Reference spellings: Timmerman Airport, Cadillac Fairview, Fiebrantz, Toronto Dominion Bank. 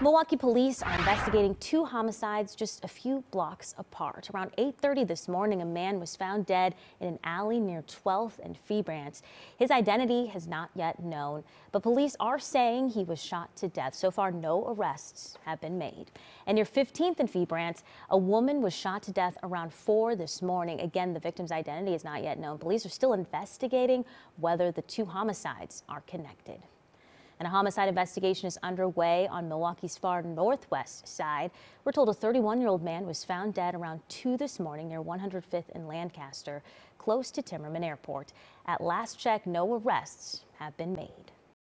Milwaukee police are investigating two homicides just a few blocks apart. Around 8:30 this morning, a man was found dead in an alley near 12th and Fiebrantz. His identity has not yet known, but police are saying he was shot to death. So far, no arrests have been made. And near 15th and Fiebrantz, a woman was shot to death around 4 this morning. Again, the victim's identity is not yet known. Police are still investigating whether the two homicides are connected. And a homicide investigation is underway on Milwaukee's far northwest side. We're told a 31-year-old man was found dead around 2 this morning near 105th and Lancaster, close to Timmerman Airport. At last check, no arrests have been made.